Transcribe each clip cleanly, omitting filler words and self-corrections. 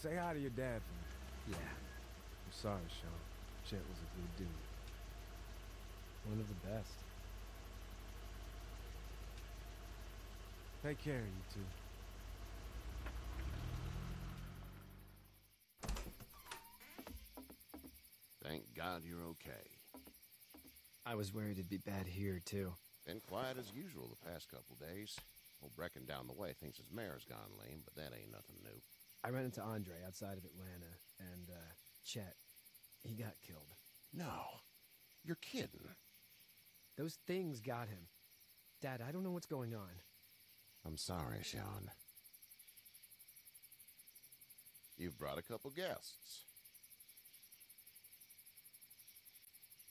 Say hi to your dad for me. Yeah. I'm sorry, Sean. Chet was a good dude. One of the best. Take care of you two. Thank God you're okay. I was worried it'd be bad here, too. Been quiet as usual the past couple days. Old Brecken down the way thinks his mare's gone lame, but that ain't nothing new. I ran into Andre outside of Atlanta, and, Chet, he got killed. No. You're kidding. Those things got him. Dad, I don't know what's going on. I'm sorry, Sean. You've brought a couple guests.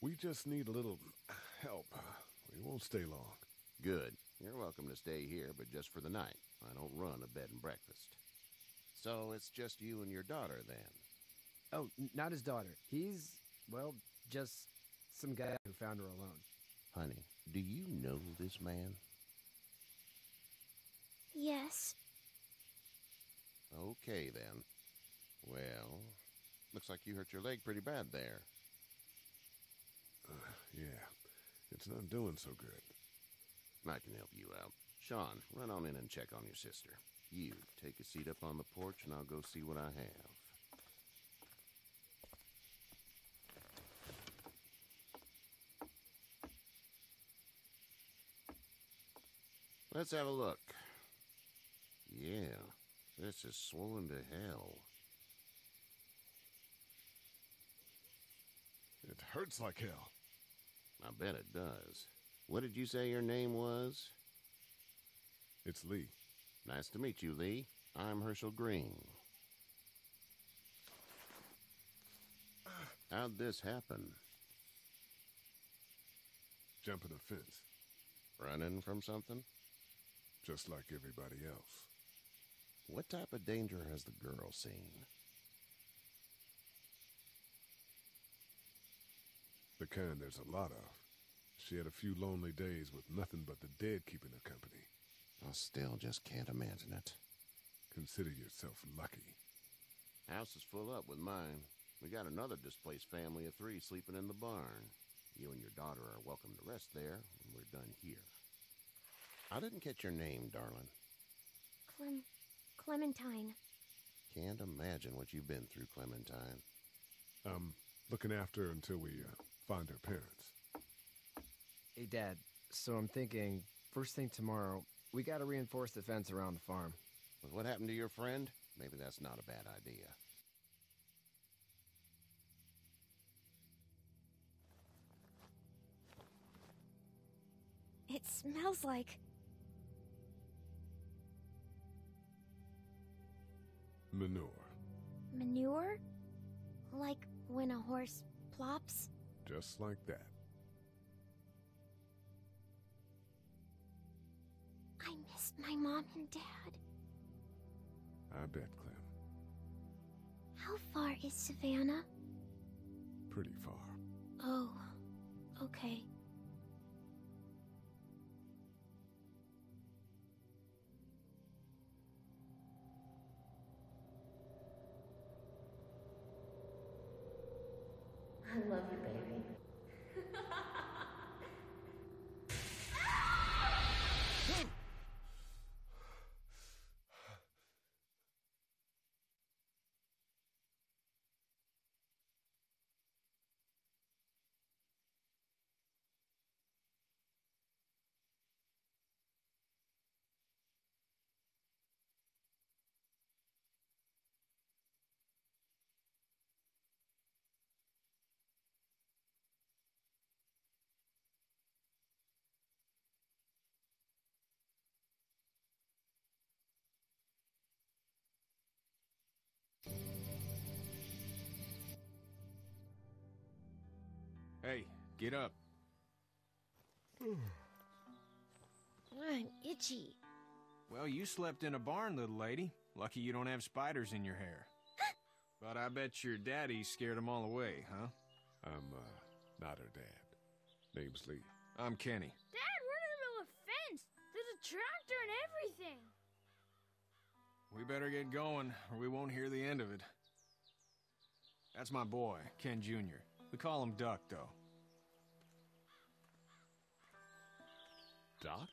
We just need a little help. We won't stay long. Good. You're welcome to stay here, but just for the night. I don't run a bed and breakfast. So it's just you and your daughter, then? Oh, not his daughter. He's, well, just some guy who found her alone. Honey, do you know this man? Yes. Okay, then. Well, looks like you hurt your leg pretty bad there. Yeah, it's not doing so good. I can help you out. Sean, run on in and check on your sister. You, take a seat up on the porch and I'll go see what I have. Let's have a look. Yeah, this is swollen to hell. It hurts like hell. I bet it does. What did you say your name was? It's Lee. Nice to meet you, Lee. I'm Hershel Greene. How'd this happen? Jumping a fence. Running from something? Just like everybody else. What type of danger has the girl seen? The kind there's a lot of. She had a few lonely days with nothing but the dead keeping her company. I still just can't imagine it. Consider yourself lucky. House is full up with mine. We got another displaced family of 3 sleeping in the barn. You and your daughter are welcome to rest there when we're done here. I didn't catch your name, darling. Clementine. Can't imagine what you've been through, Clementine. Looking after her until we find her parents. Hey, Dad, so I'm thinking, first thing tomorrow, we gotta reinforce the fence around the farm. With what happened to your friend? Maybe that's not a bad idea. It smells like... manure. Manure? Like when a horse plops? Just like that. I missed my mom and dad. I bet, Clem. How far is Savannah? Pretty far. Oh, okay. I love you, baby. Hey, get up. I'm itchy. Well, you slept in a barn, little lady. Lucky you don't have spiders in your hair. But I bet your daddy scared them all away, huh? I'm, not her dad. Name's Lee. I'm Kenny. Dad, we're in the middle of a fence. There's a tractor and everything. We better get going, or we won't hear the end of it. That's my boy, Ken Jr. We call him Duck, though. Duck?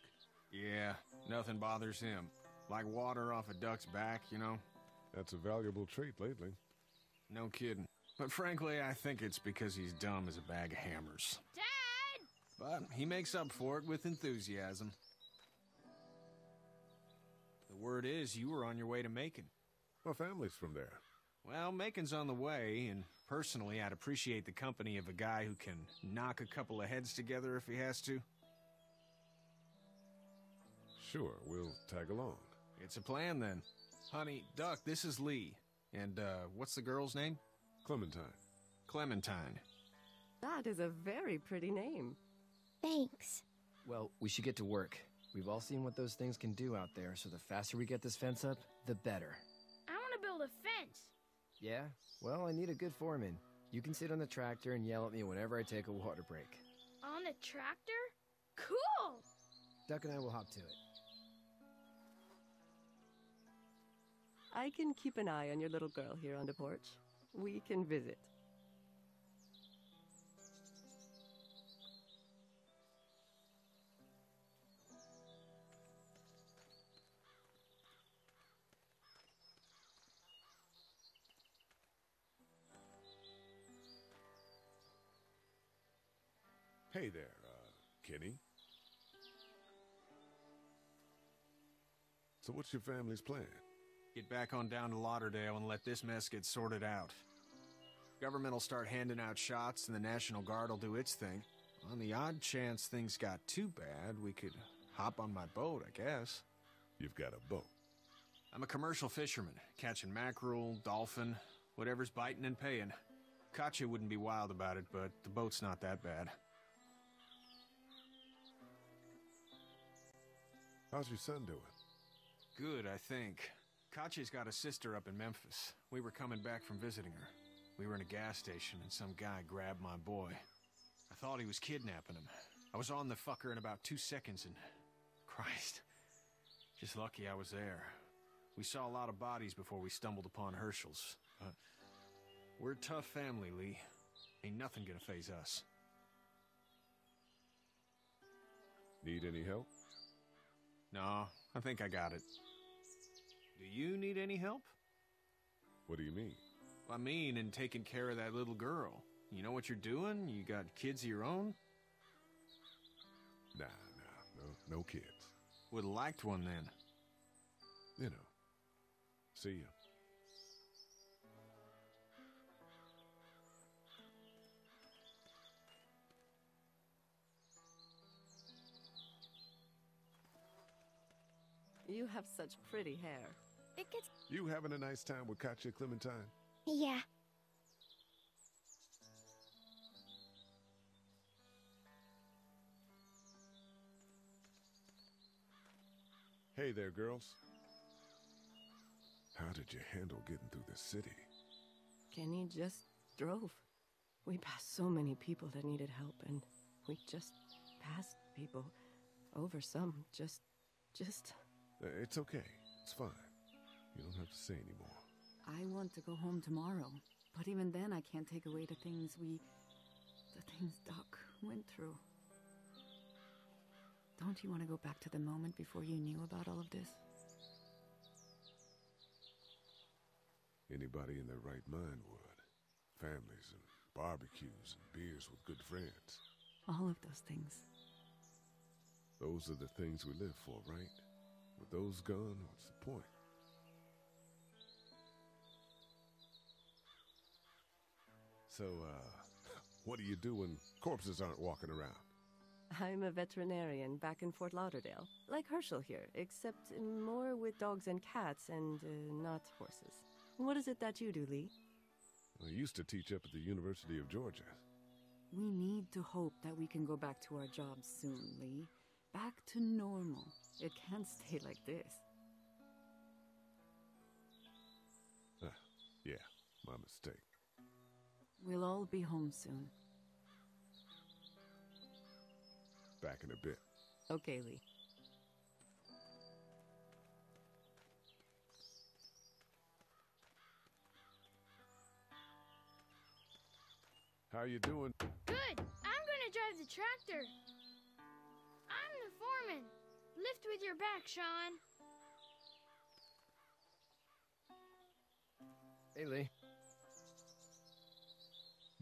Yeah, nothing bothers him. Like water off a duck's back, you know? That's a valuable trait lately. No kidding. But frankly, I think it's because he's dumb as a bag of hammers. Dad! But he makes up for it with enthusiasm. The word is you were on your way to Macon. My family's from there. Well, Macon's on the way, and personally, I'd appreciate the company of a guy who can knock a couple of heads together if he has to. Sure, we'll tag along. It's a plan, then. Honey, Duck, this is Lee. And, what's the girl's name? Clementine. Clementine. That is a very pretty name. Thanks. Well, we should get to work. We've all seen what those things can do out there, so the faster we get this fence up, the better. I want to build a fence. Yeah? Well, I need a good foreman. You can sit on the tractor and yell at me whenever I take a water break. On the tractor? Cool! Duck and I will hop to it. I can keep an eye on your little girl here on the porch. We can visit. Hey there, Kenny. So what's your family's plan? Get back on down to Lauderdale and let this mess get sorted out. Government'll start handing out shots and the National Guard'll do its thing. On the odd chance things got too bad, we could hop on my boat, I guess. You've got a boat? I'm a commercial fisherman, catching mackerel, dolphin, whatever's biting and paying. Katjaa wouldn't be wild about it, but the boat's not that bad. How's your son doing? Good, I think. Katjaa's got a sister up in Memphis. We were coming back from visiting her. We were in a gas station and some guy grabbed my boy. I thought he was kidnapping him. I was on the fucker in about 2 seconds and... Christ. Just lucky I was there. We saw a lot of bodies before we stumbled upon Hershel's. But we're a tough family, Lee. Ain't nothing gonna faze us. Need any help? No, I think I got it. Do you need any help? What do you mean? I mean in taking care of that little girl. You know what you're doing? You got kids of your own? No kids. Would've liked one then. You know. See ya. You have such pretty hair. It gets... You having a nice time with Katjaa, Clementine? Yeah. Hey there, girls. How did you handle getting through the city? Kenny just drove. We passed so many people that needed help, and we just passed people over some. It's okay. It's fine. You don't have to say anymore. I want to go home tomorrow, but even then I can't take away the things Doc went through. Don't you want to go back to the moment before you knew about all of this? Anybody in their right mind would. Families and barbecues and beers with good friends. All of those things. Those are the things we live for, right? With those gone, what's the point? So, what do you do when corpses aren't walking around? I'm a veterinarian back in Fort Lauderdale, like Hershel here, except more with dogs and cats and not horses. What is it that you do, Lee? I used to teach up at the University of Georgia. We need to hope that we can go back to our jobs soon, Lee. Back to normal. It can't stay like this. Yeah, my mistake. We'll all be home soon. Back in a bit. Okay, Lee. How you doing? Good. I'm gonna drive the tractor. I'm the foreman. Lift with your back, Sean. Hey, Lee.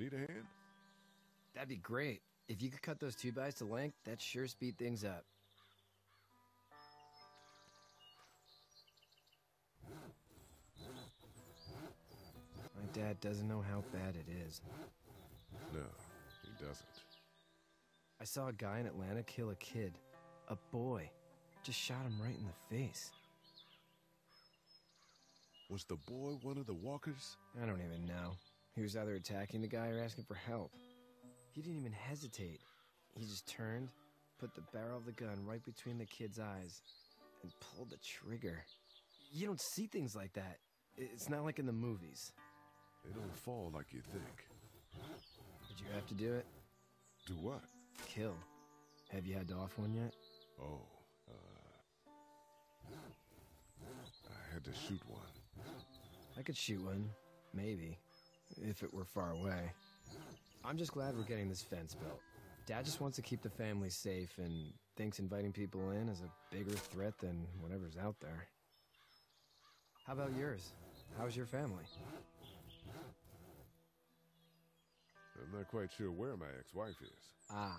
Need a hand? That'd be great. If you could cut those 2x to length, that'd sure speed things up. My dad doesn't know how bad it is. No, he doesn't. I saw a guy in Atlanta kill a kid. A boy. Just shot him right in the face. Was the boy one of the walkers? I don't even know. He was either attacking the guy or asking for help. He didn't even hesitate. He just turned, put the barrel of the gun right between the kid's eyes, and pulled the trigger. You don't see things like that. It's not like in the movies. They don't fall like you think. Did you have to do it? Do what? Kill. Have you had to off one yet? Oh, I had to shoot one. I could shoot one, maybe, if it were far away. I'm just glad we're getting this fence built. Dad just wants to keep the family safe and thinks inviting people in is a bigger threat than whatever's out there. How about yours? How's your family? I'm not quite sure where my ex-wife is. Ah.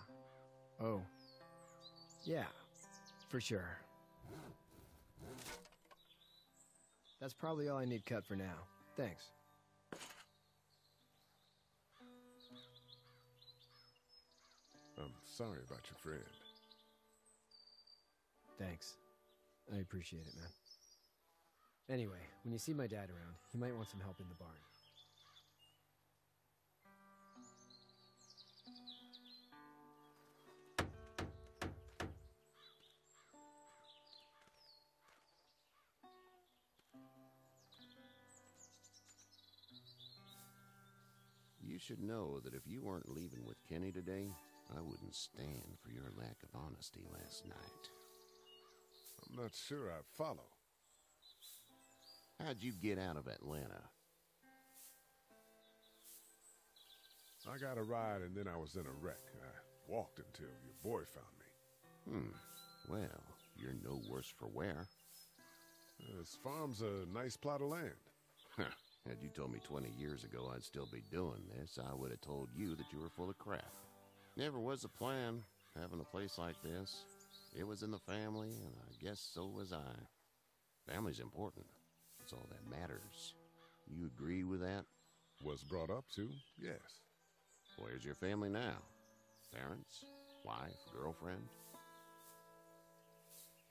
Oh. Yeah. For sure. That's probably all I need cut for now. Thanks. I'm sorry about your friend. Thanks. I appreciate it, man. Anyway, when you see my dad around, he might want some help in the barn. You should know that if you weren't leaving with Kenny today, I wouldn't stand for your lack of honesty last night. I'm not sure I follow. How'd you get out of Atlanta? I got a ride and then I was in a wreck. I walked until your boy found me. Well, you're no worse for wear. This farm's a nice plot of land. Had you told me 20 years ago I'd still be doing this, I would have told you that you were full of crap. Never was a plan, having a place like this. It was in the family, and I guess so was I. Family's important. It's all that matters. You agree with that? Was brought up to, yes. Where's your family now? Parents? Wife? Girlfriend?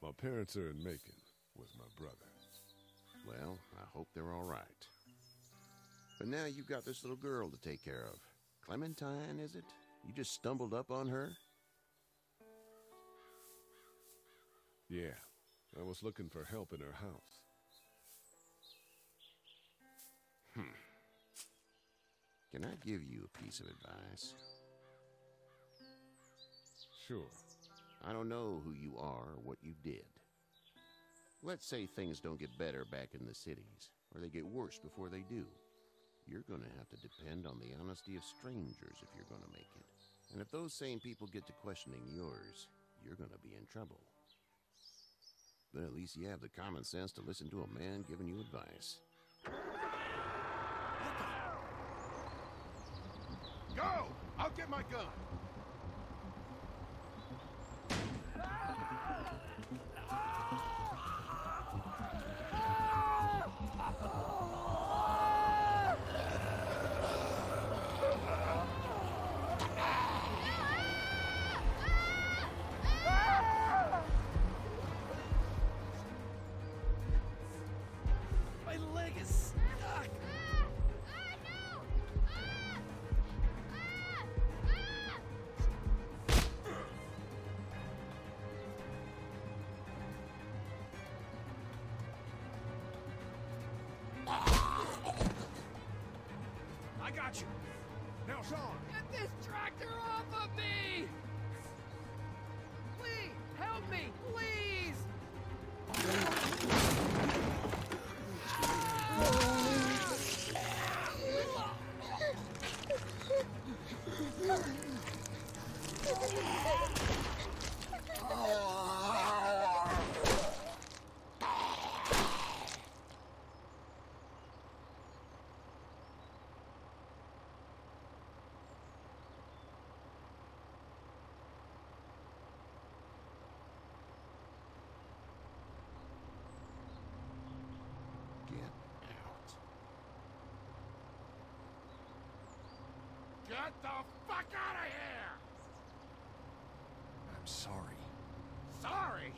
My parents are in Macon, with my brother. Well, I hope they're all right. But now you've got this little girl to take care of. Clementine, is it? You just stumbled up on her? Yeah. I was looking for help in her house. Can I give you a piece of advice? Sure. I don't know who you are or what you did. Let's say things don't get better back in the cities, or they get worse before they do. You're going to have to depend on the honesty of strangers if you're going to make it. And if those same people get to questioning yours, you're going to be in trouble. But at least you have the common sense to listen to a man giving you advice. Go! I'll get my gun! Get the fuck out of here! I'm sorry. Sorry?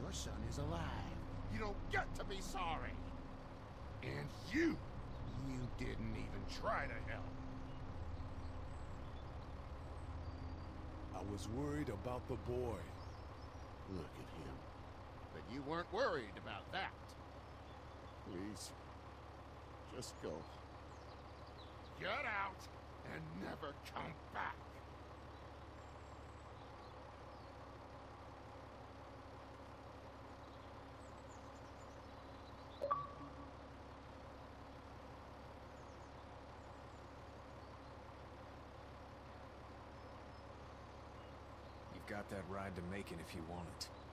Your son is alive. You don't get to be sorry. And you didn't even try to help. I was worried about the boy. Look at him. But you weren't worried about that. Please, just go. Get out! And never come back. You've got that ride to Macon if you want it.